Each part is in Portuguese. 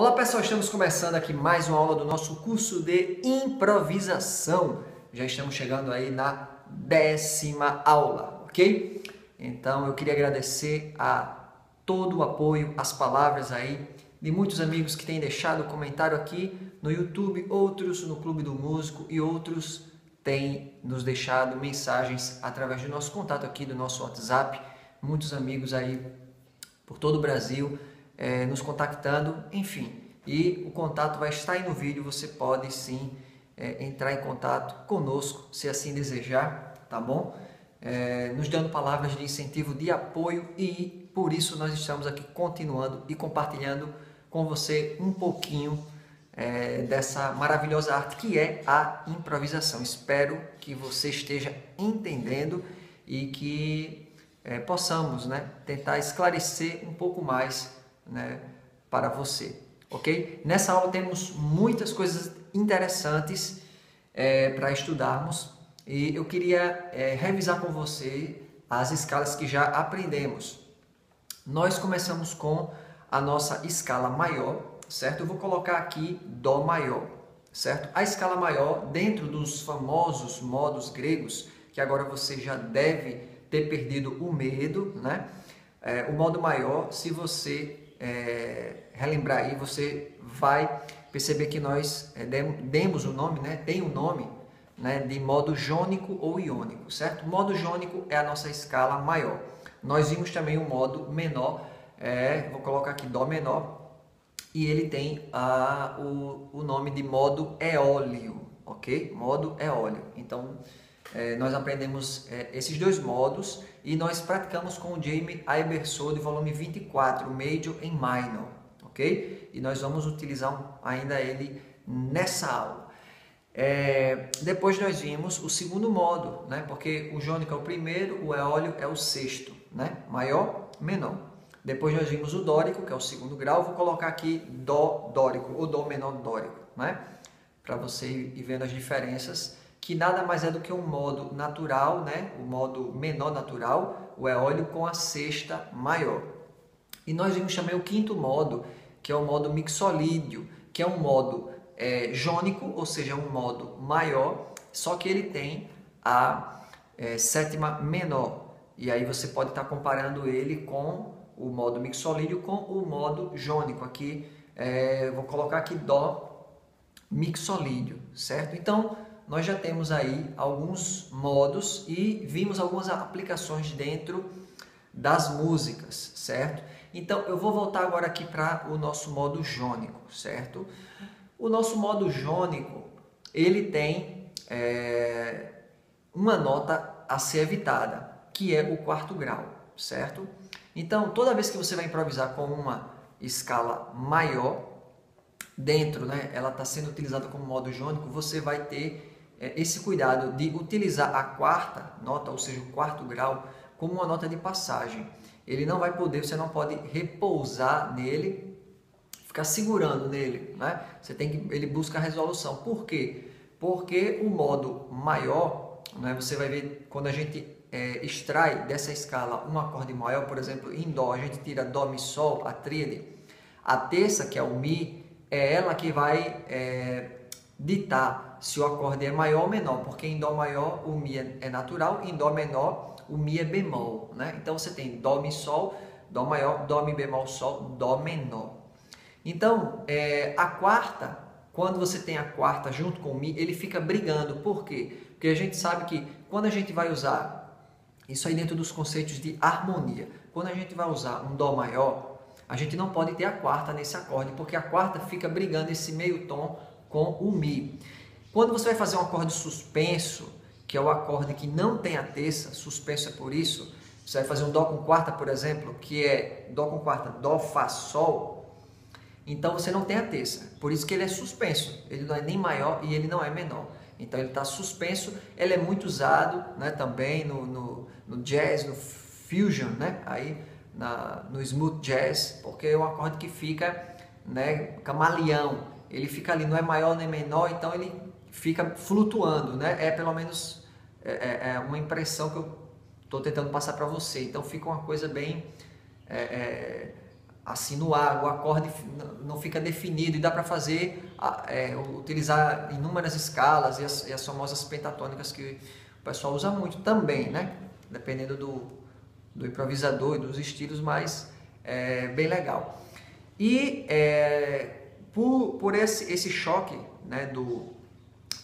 Olá pessoal, estamos começando aqui mais uma aula do nosso curso de improvisação. Já estamos chegando aí na 10ª aula, ok? Então eu queria agradecer a todo o apoio, as palavras aí de muitos amigos que têm deixado comentário aqui no YouTube, outros no Clube do Músico e outros têm nos deixado mensagens através do nosso contato aqui, do nosso WhatsApp. Muitos amigos aí por todo o Brasil nos contactando, enfim. E o contato vai estar aí no vídeo, você pode sim entrar em contato conosco, se assim desejar, tá bom? Nos dando palavras de incentivo, de apoio e por isso nós estamos aqui continuando e compartilhando com você um pouquinho dessa maravilhosa arte que é a improvisação. Espero que você esteja entendendo e que possamos, né, tentar esclarecer um pouco mais, né, para você, ok? Nessa aula temos muitas coisas interessantes para estudarmos e eu queria revisar com você as escalas que já aprendemos. Nós começamos com a nossa escala maior, certo? Eu vou colocar aqui Dó maior, certo? A escala maior, dentro dos famosos modos gregos, que agora você já deve ter perdido o medo, né? O modo maior, se você relembrar aí, você vai perceber que nós demos o nome, né? Tem um nome, né, de modo jônico ou iônico, certo? O modo jônico é a nossa escala maior. Nós vimos também o modo menor, vou colocar aqui Dó menor, e ele tem o nome de modo eólio, ok? Modo eólio. Então, nós aprendemos esses dois modos e nós praticamos com o Jamey Aebersold, volume 24, Major and Minor, ok? E nós vamos utilizar ainda ele nessa aula. Depois nós vimos o segundo modo, né? Porque o jônico é o primeiro, o eólio é o sexto, né? Maior, menor. Depois nós vimos o dórico, que é o segundo grau. Vou colocar aqui Dó dórico ou Dó menor dórico, né? Para você ir vendo as diferenças, que nada mais é do que um modo natural, né? O modo menor natural, o eólio com a sexta maior. E nós vimos também o quinto modo, que é o modo mixolídio, que é um modo jônico, ou seja, um modo maior, só que ele tem a sétima menor. E aí você pode estar comparando ele com o modo mixolídio com o modo jônico. Aqui, vou colocar aqui Dó mixolídio, certo? Então, nós já temos aí alguns modos e vimos algumas aplicações dentro das músicas, certo? Então, eu vou voltar agora aqui para o nosso modo jônico, certo? O nosso modo jônico, ele tem uma nota a ser evitada, que é o quarto grau, certo? Então, toda vez que você vai improvisar com uma escala maior, dentro, né, ela está sendo utilizada como modo jônico, você vai ter esse cuidado de utilizar a quarta nota, ou seja, o quarto grau, como uma nota de passagem. Ele não vai poder, você não pode repousar nele, ficar segurando nele, né? Você tem que, ele busca a resolução. Por quê? Porque o modo maior, né, você vai ver quando a gente extrai dessa escala um acorde maior, por exemplo, em Dó, a gente tira Dó, Mi, Sol, a tríade. A terça, que é o Mi, é ela que vai ditar se o acorde é maior ou menor, porque em Dó maior o Mi é natural, em Dó menor o Mi é bemol, né? Então você tem Dó, Mi, Sol, Dó maior, Dó, Mi, bemol, Sol, Dó menor. Então, a quarta, quando você tem a quarta junto com o Mi, ele fica brigando. Por quê? Porque a gente sabe que quando a gente vai usar isso aí dentro dos conceitos de harmonia. Quando a gente vai usar um Dó maior, a gente não pode ter a quarta nesse acorde, porque a quarta fica brigando esse meio tom com o Mi. Quando você vai fazer um acorde suspenso, que é o acorde que não tem a terça, suspenso é por isso, você vai fazer um Dó com quarta, por exemplo, que é Dó com quarta, Dó, Fá, Sol, então você não tem a terça. Por isso que ele é suspenso, ele não é nem maior e ele não é menor. Então ele está suspenso, ele é muito usado, né, também no jazz, no fusion, né, aí no smooth jazz, porque é um acorde que fica, né, camaleão, ele fica ali, não é maior nem menor, então ele fica flutuando, né, pelo menos uma impressão que eu estou tentando passar para você, então fica uma coisa bem assim no ar, o acorde não fica definido e dá para fazer, utilizar inúmeras escalas e as famosas pentatônicas que o pessoal usa muito também, né? Dependendo do improvisador e dos estilos, mas é bem legal. E por esse choque, né,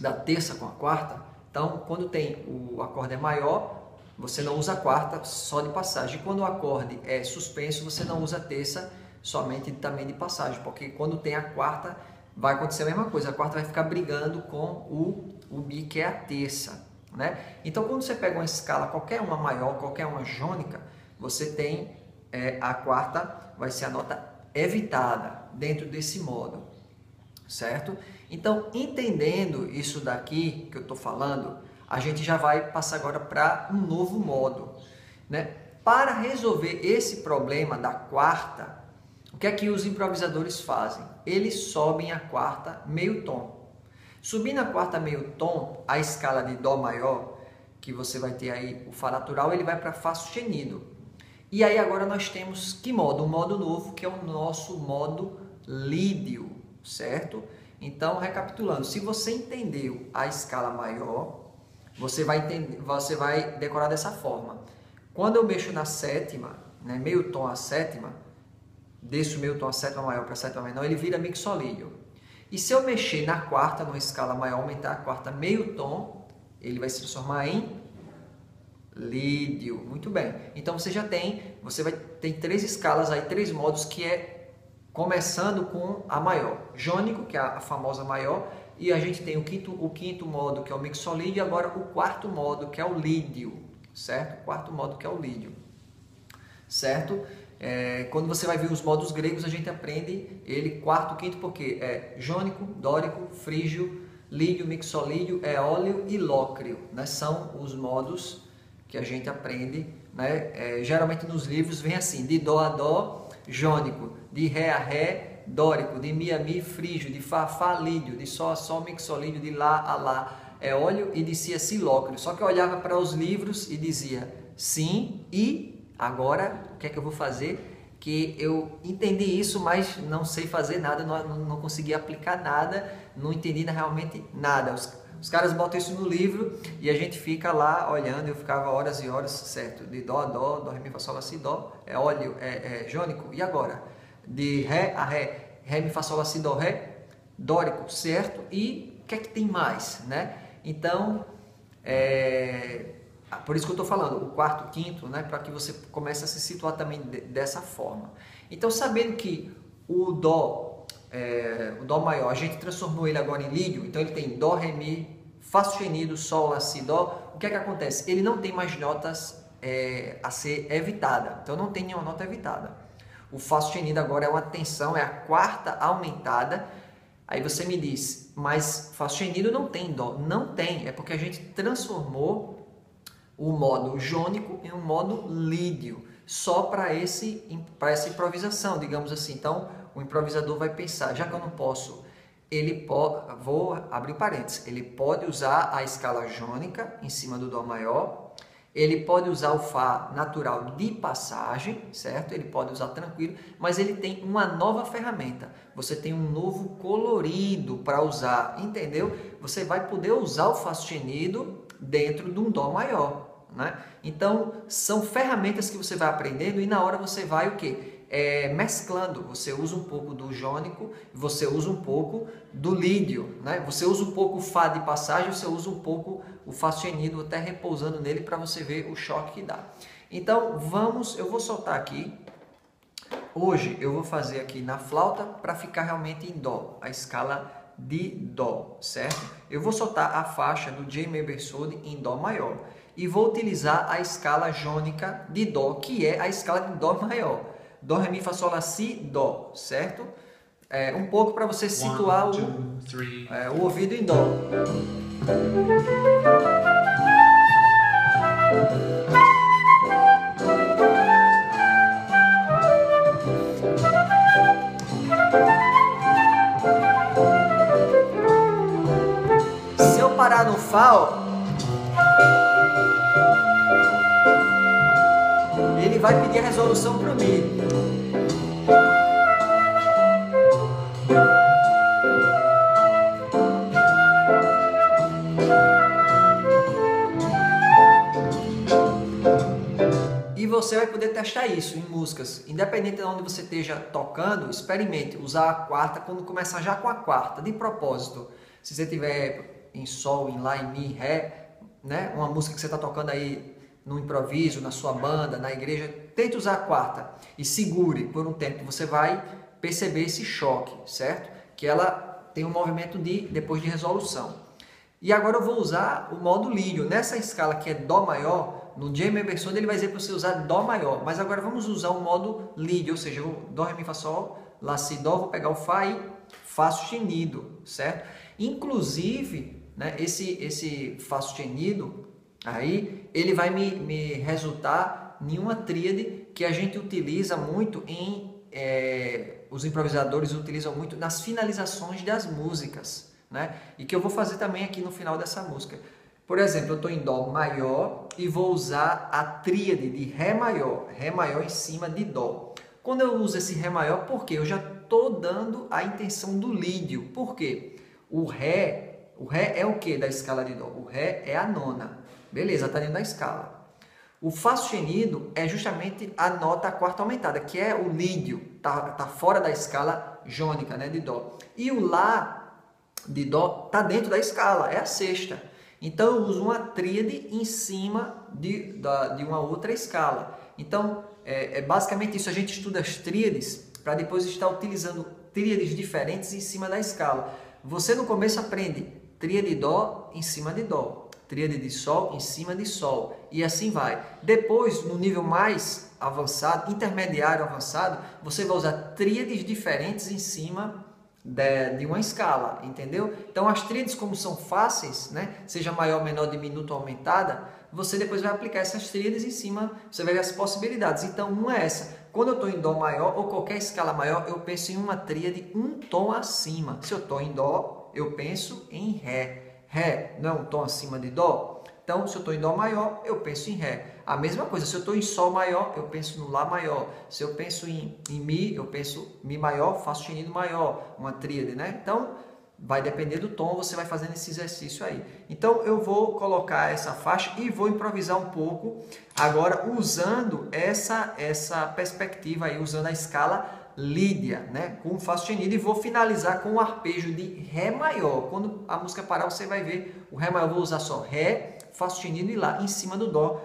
da terça com a quarta, então quando tem o acorde é maior, você não usa a quarta só de passagem. Quando o acorde é suspenso, você não usa a terça somente também de passagem, porque quando tem a quarta, vai acontecer a mesma coisa. A quarta vai ficar brigando com o bi, que é a terça, né? Então, quando você pega uma escala, qualquer uma maior, qualquer uma jônica, você tem a quarta, vai ser a nota evitada dentro desse modo, certo? Então, entendendo isso daqui que eu estou falando, a gente já vai passar agora para um novo modo, né? Para resolver esse problema da quarta, o que é que os improvisadores fazem? Eles sobem a quarta meio tom. Subindo a quarta meio tom, a escala de dó maior, que você vai ter aí o fá natural, ele vai para fá sustenido. E aí agora nós temos que modo? Um modo novo, que é o nosso modo lídio, certo? Então, recapitulando, se você entendeu a escala maior, você vai decorar dessa forma. Quando eu mexo na sétima, né, meio tom a sétima, desço meio tom a sétima maior para a sétima menor, ele vira mixolídio. E se eu mexer na quarta, numa escala maior, aumentar a quarta meio tom, ele vai se transformar em lídio. Muito bem. Então você vai ter três escalas aí, três modos, que é começando com a maior, jônico, que é a famosa maior. E a gente tem o quinto modo, que é o mixolídio, e agora o quarto modo, que é o lídio, certo? O quarto modo, que é o lídio, certo? Quando você vai ver os modos gregos, a gente aprende ele quarto, quinto, porque é jônico, dórico, frígio, lídio, mixolídio, eólio e lócrio, né? São os modos que a gente aprende, né? Geralmente nos livros vem assim, de dó a dó, jônico, de ré a ré, dórico, de mi a mi, frígio, de fá a fá, lídio, de sol a sol, mixolídio, de lá a lá, eólio, e de si a si, lócrio. Só que eu olhava para os livros e dizia sim, e agora o que é que eu vou fazer? Que eu entendi isso, mas não sei fazer nada, não consegui aplicar nada, não entendi realmente nada. Os caras botam isso no livro e a gente fica lá olhando. Eu ficava horas e horas, certo? De dó a dó, dó, ré, mi, fá, sol, lá, si, dó, eólio, jônico, e agora? De ré a ré, ré, mi, fá, sol, lá, si, dó, ré, dórico, certo? E o que é que tem mais, né? Então, por isso que eu estou falando, o quarto, quinto, né? Para que você comece a se situar também dessa forma. Então, sabendo que o dó maior, a gente transformou ele agora em lídio, então ele tem dó, ré, mi, fá sustenido, sol, lá, si, dó. O que é que acontece? Ele não tem mais notas a ser evitada, então não tem nenhuma nota evitada. O fá sustenido agora é uma tensão, é a quarta aumentada. Aí você me diz, mas fá sustenido não tem dó. Não tem, é porque a gente transformou o modo jônico em um modo lídio, só para essa improvisação, digamos assim. Então, o improvisador vai pensar, já que eu não posso, vou abrir parênteses, ele pode usar a escala jônica em cima do dó maior, ele pode usar o fá natural de passagem, certo? Ele pode usar tranquilo, mas ele tem uma nova ferramenta. Você tem um novo colorido para usar, entendeu? Você vai poder usar o fá sustenido dentro de um dó maior, né? Então, são ferramentas que você vai aprendendo e na hora você vai o quê? Mesclando. Você usa um pouco do jônico, você usa um pouco do lídio, né? Você usa um pouco o fá de passagem, você usa um pouco o fá sustenido, até repousando nele, para você ver o choque que dá. Então, eu vou soltar aqui. Hoje eu vou fazer aqui na flauta para ficar realmente em dó, a escala de dó, certo? Eu vou soltar a faixa do Jamey Aebersold em dó maior e vou utilizar a escala jônica de dó, que é a escala de dó maior. Dó, ré, mi, fá, sol, lá, si, dó, certo? Um pouco para você situar o ouvido em dó. Se eu parar no fá, ele vai pedir a resolução para mim. poder testar isso em músicas. Independente de onde você esteja tocando, experimente usar a quarta quando começar já com a quarta, de propósito. Se você tiver em sol, em lá, em mi, ré, né? Uma música que você está tocando aí no improviso, na sua banda, na igreja, tente usar a quarta e segure por um tempo. Você vai perceber esse choque, certo? Que ela tem um movimento de depois de resolução. E agora eu vou usar o modo lírio. Nessa escala que é Dó maior, no Jamey Aebersold ele vai dizer para você usar Dó maior. Mas agora vamos usar o modo lírio, ou seja, eu, Dó, Ré, Mi, Fá, Sol, Lá, Si, Dó, vou pegar o Fá e Fá sustenido, certo? Inclusive, né, esse Fá sustenido, aí, ele vai me resultar em uma tríade que a gente utiliza muito em... os improvisadores utilizam muito nas finalizações das músicas, né? E que eu vou fazer também aqui no final dessa música. Por exemplo, eu estou em Dó maior e vou usar a tríade de Ré maior em cima de Dó. Quando eu uso esse Ré maior, por quê? Eu já estou dando a intenção do lídio. Por quê? O Ré é o que da escala de Dó? O Ré é a nona. Beleza, está dentro da escala. O Fá sustenido é justamente a nota quarta aumentada, que é o lídio, tá fora da escala jônica, né, de Dó. E o Lá de Dó está dentro da escala, é a sexta. Então eu uso uma tríade em cima de uma outra escala. Então é basicamente isso, a gente estuda as tríades para depois estar utilizando tríades diferentes em cima da escala. Você no começo aprende tríade de Dó em cima de Dó, tríade de Sol em cima de Sol e assim vai. Depois, no nível mais avançado, intermediário avançado, você vai usar tríades diferentes em cima de uma escala, entendeu? Então as tríades, como são fáceis, né, seja maior, menor, diminuta ou aumentada, você depois vai aplicar essas tríades em cima, você vai ver as possibilidades. Então uma é essa, quando eu estou em Dó maior ou qualquer escala maior, eu penso em uma tríade um tom acima. Se eu estou em Dó, eu penso em Ré. Ré não é um tom acima de Dó? Então, se eu estou em Dó maior, eu penso em Ré. A mesma coisa, se eu estou em Sol maior, eu penso no Lá maior. Se eu penso em Mi, eu penso Mi maior, Fá sustenido maior, uma tríade, né? Então, vai depender do tom, você vai fazendo esse exercício aí. Então, eu vou colocar essa faixa e vou improvisar um pouco, agora usando essa perspectiva aí, usando a escala lídia, né, com Fá sustenido, e vou finalizar com um arpejo de Ré maior. Quando a música parar, você vai ver o Ré maior. Eu vou usar só Ré, Fá sustenido e Lá, em cima do Dó.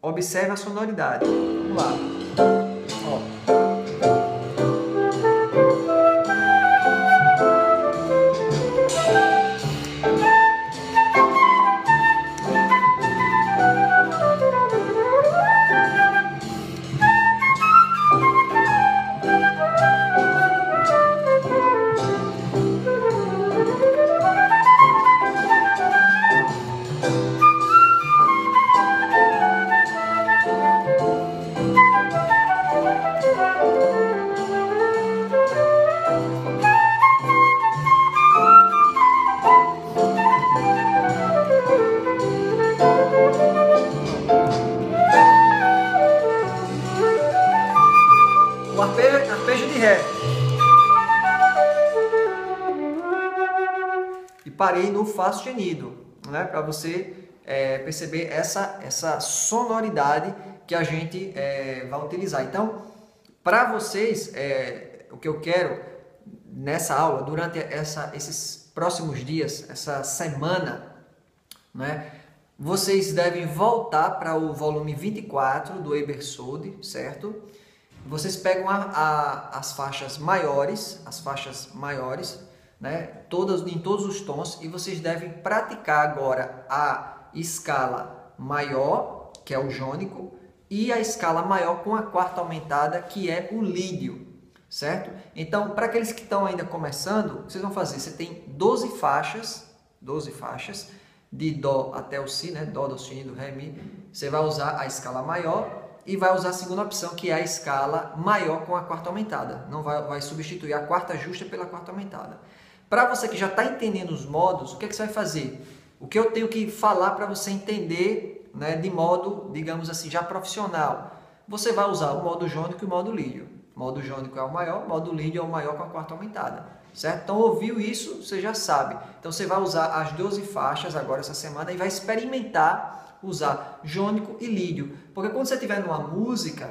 Observe a sonoridade. Vamos lá. Ó. Arpejo de Ré. E parei no Fá sustenido, né? Para você perceber essa sonoridade que a gente vai utilizar. Então, para vocês, o que eu quero nessa aula, durante esses próximos dias, essa semana, né? Vocês devem voltar para o volume 24 do Aebersold, certo? Vocês pegam as faixas maiores, né, todas, em todos os tons, e vocês devem praticar agora a escala maior, que é o jônico, e a escala maior com a quarta aumentada, que é o lídio, certo? Então, para aqueles que estão ainda começando, o que vocês vão fazer? Você tem 12 faixas, de Dó até o Si, né, Dó, Dó sustenido, Ré, Mi, você vai usar a escala maior, e vai usar a segunda opção, que é a escala maior com a quarta aumentada. Não vai substituir a quarta justa pela quarta aumentada. Para você que já está entendendo os modos, o que é que você vai fazer? O que eu tenho que falar para você entender, né, de modo, digamos assim, já profissional? Você vai usar o modo jônico e o modo lírio. O modo jônico é o maior, o modo lírio é o maior com a quarta aumentada. Certo? Então, ouviu isso, você já sabe. Então, você vai usar as 12 faixas agora essa semana e vai experimentar usar jônico e lírio, porque quando você estiver numa música,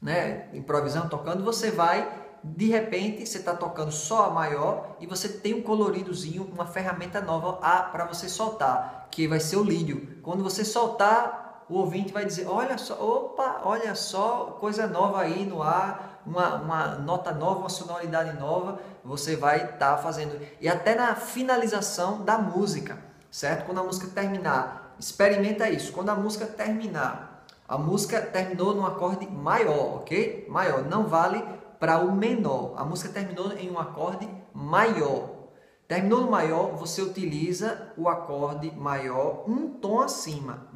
né, improvisando, tocando, você vai, de repente, você está tocando só a maior e você tem um coloridozinho, uma ferramenta nova para você soltar, que vai ser o lídio. Quando você soltar, o ouvinte vai dizer, olha só, opa, olha só, coisa nova aí no ar, uma nota nova, uma sonoridade nova, você vai estar fazendo. E até na finalização da música, certo? Quando a música terminar, experimenta isso, quando a música terminar, a música terminou num acorde maior, ok? Maior, não vale para o menor, a música terminou em um acorde maior. Terminou no maior, você utiliza o acorde maior um tom acima.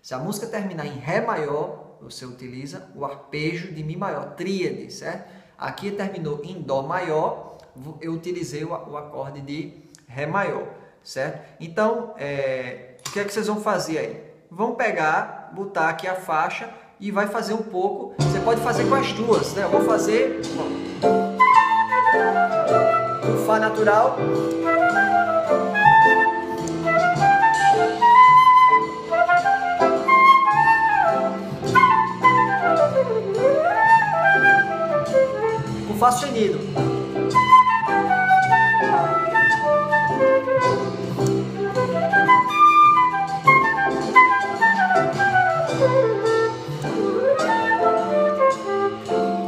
Se a música terminar em Ré maior, você utiliza o arpejo de Mi maior, tríade, certo? Aqui terminou em Dó maior, eu utilizei o acorde de Ré maior, certo? Então, o que é que vocês vão fazer aí? Vão pegar, botar aqui a faixa, e vai fazer um pouco, você pode fazer com as duas, né? Eu vou fazer o Fá natural, o Fá sustenido,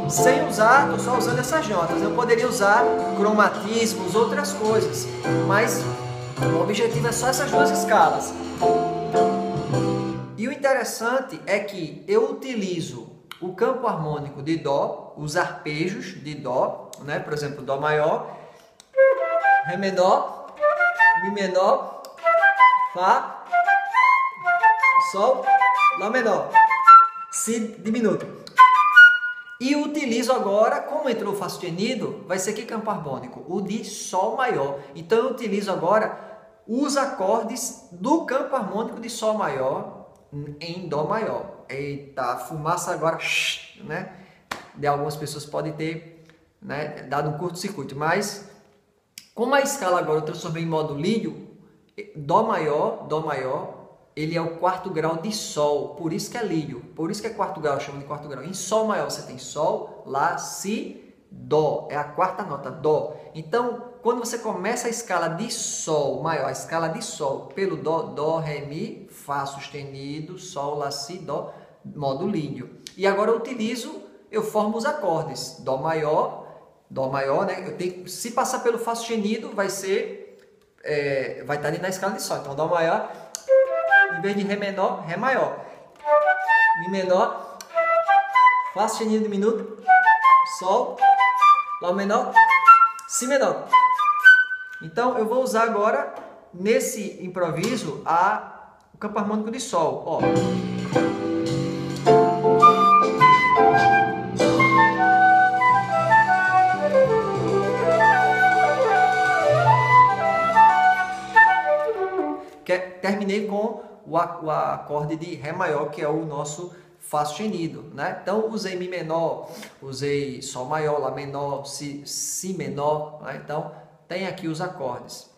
sem usar, estou só usando essas notas. Eu poderia usar cromatismos, outras coisas, mas o objetivo é só essas duas escalas. E o interessante é que eu utilizo o campo harmônico de Dó, os arpejos de Dó, né? Por exemplo, Dó maior, Ré menor, Mi menor, Fá, Sol, Lá menor, Si diminuto. E utilizo agora, como entrou o Fá sustenido, vai ser que campo harmônico? O de Sol maior. Então eu utilizo agora os acordes do campo harmônico de Sol maior em Dó maior. Eita, fumaça agora, né? De algumas pessoas pode ter, né, dado um curto-circuito, mas como a escala agora eu transformei em modo lídio, Dó maior, ele é o quarto grau de Sol, por isso que é lídio, por isso que é quarto grau, chama de quarto grau. Em Sol maior você tem Sol, Lá, Si, Dó, é a quarta nota, Dó. Então, quando você começa a escala de Sol maior, a escala de Sol pelo Dó, Dó, Ré, Mi, Fá sustenido, Sol, Lá, Si, Dó, modo lídio. E agora eu formo os acordes, Dó maior, né? Se passar pelo Fá sustenido, vai estar ali na escala de Sol, então Dó maior. Em vez de Ré menor, Ré maior, Mi menor, Fá sustenido diminuto, Sol, Lá menor, Si menor. Então eu vou usar agora, nesse improviso, o campo harmônico de Sol. Ó. Terminei com o acorde de Ré maior, que é o nosso Fá sustenido, né? Então usei Mi menor, usei Sol maior, Lá menor, Si menor, né? Então tem aqui os acordes.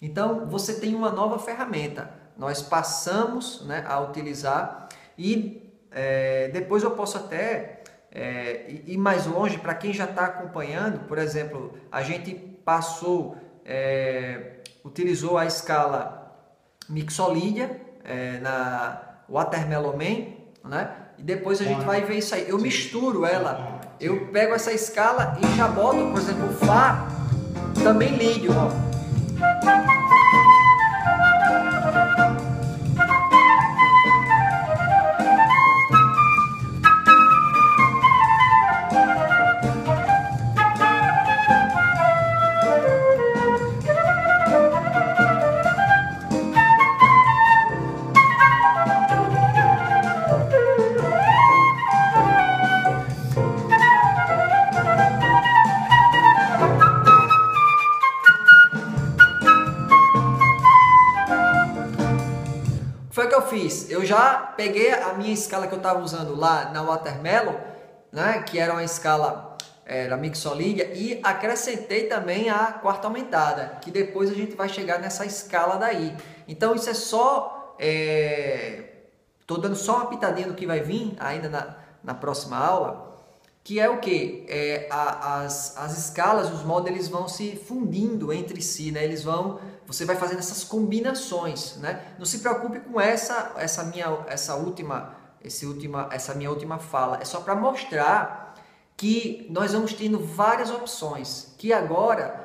Então você tem uma nova ferramenta, nós passamos, né, a utilizar, e depois eu posso até ir mais longe para quem já está acompanhando. Por exemplo, a gente passou, utilizou a escala mixolídia na Watermelon Man, né? E depois a gente vai ver isso aí. Eu misturo ela, eu pego essa escala e já boto, por exemplo, o Fá também lídio, ó. Eu já peguei a minha escala que eu estava usando lá na Watermelon, né, que era uma escala mixolídia, e acrescentei também a quarta aumentada, que depois a gente vai chegar nessa escala daí. Então isso é só... Estou dando só uma pitadinha do que vai vir ainda na próxima aula, que é o quê? É, as escalas, os modos, eles vão se fundindo entre si, né? Eles vão, você vai fazendo essas combinações, né? Não se preocupe com essa minha última fala, é só para mostrar que nós vamos tendo várias opções, que agora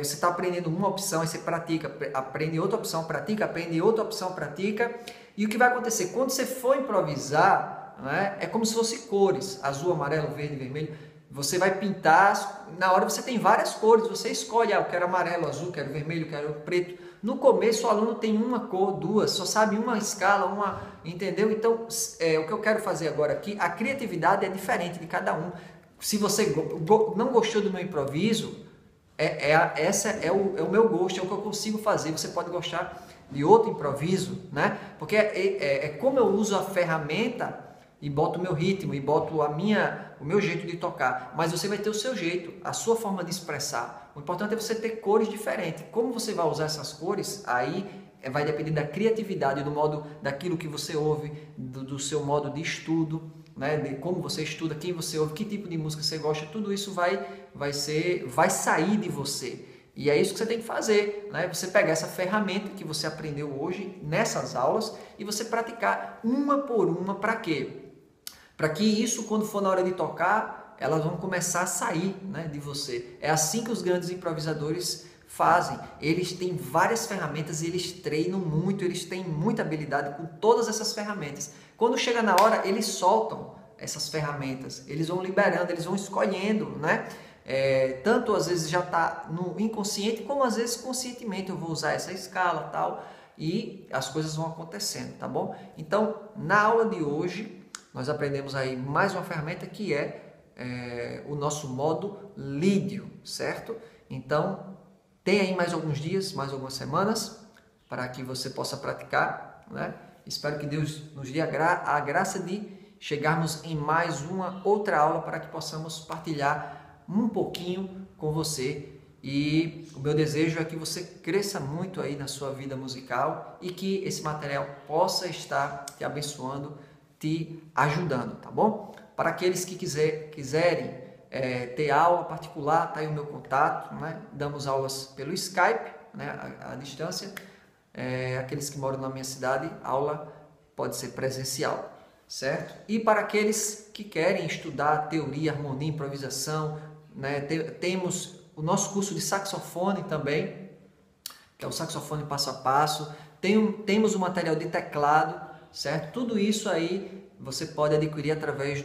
você está aprendendo uma opção e você pratica, aprende outra opção, pratica, aprende outra opção, pratica, e o que vai acontecer? Quando você for improvisar, né, é como se fosse cores, azul, amarelo, verde, vermelho, você vai pintar, na hora você tem várias cores, você escolhe, ah, eu quero amarelo, azul, quero vermelho, quero preto. No começo o aluno tem uma cor, duas, só sabe uma escala, uma, entendeu? Então, o que eu quero fazer agora aqui, a criatividade é diferente de cada um. Se você não gostou do meu improviso, esse é o meu gosto, é o que eu consigo fazer. Você pode gostar de outro improviso, né? Porque é como eu uso a ferramenta e boto o meu ritmo, e boto o meu jeito de tocar. Mas você vai ter o seu jeito, a sua forma de expressar. O importante é você ter cores diferentes. Como você vai usar essas cores, aí vai depender da criatividade, do modo, daquilo que você ouve, do seu modo de estudo, né? De como você estuda, quem você ouve, que tipo de música você gosta. Tudo isso vai sair de você. E é isso que você tem que fazer, né? Você pegar essa ferramenta que você aprendeu hoje, nessas aulas, e você praticar uma por uma. Para quê? Para que isso, quando for na hora de tocar, elas vão começar a sair, né, de você. É assim que os grandes improvisadores fazem. Eles têm várias ferramentas, eles treinam muito, eles têm muita habilidade com todas essas ferramentas. Quando chega na hora, eles soltam essas ferramentas, eles vão liberando, eles vão escolhendo, né? Tanto às vezes já está no inconsciente, como às vezes conscientemente eu vou usar essa escala e tal, e as coisas vão acontecendo, tá bom? Então, na aula de hoje, nós aprendemos aí mais uma ferramenta que é o nosso modo lídio, certo? Então, tem aí mais alguns dias, mais algumas semanas, para que você possa praticar, né? Espero que Deus nos dê a graça de chegarmos em mais uma outra aula para que possamos partilhar um pouquinho com você. E o meu desejo é que você cresça muito aí na sua vida musical e que esse material possa estar te abençoando, te ajudando, tá bom? Para aqueles que quiserem ter aula particular, tá aí o meu contato, né? Damos aulas pelo Skype, né? À distância. Aqueles que moram na minha cidade, a aula pode ser presencial, certo? E para aqueles que querem estudar teoria, harmonia, improvisação, né? Temos o nosso curso de saxofone também, que é o saxofone passo a passo. Temos o material de teclado, certo? Tudo isso aí você pode adquirir através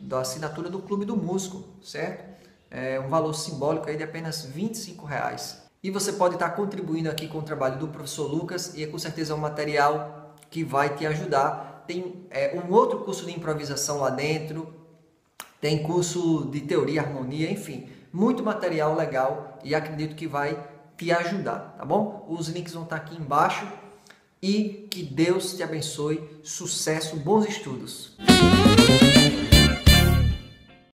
da assinatura do Clube do Músico, certo? É um valor simbólico aí de apenas R$ 25. E você pode estar contribuindo aqui com o trabalho do professor Lucas, e é com certeza um material que vai te ajudar. Tem um outro curso de improvisação lá dentro, tem curso de teoria, harmonia, enfim, muito material legal e acredito que vai te ajudar, tá bom? Os links vão estar aqui embaixo. E que Deus te abençoe, sucesso, bons estudos!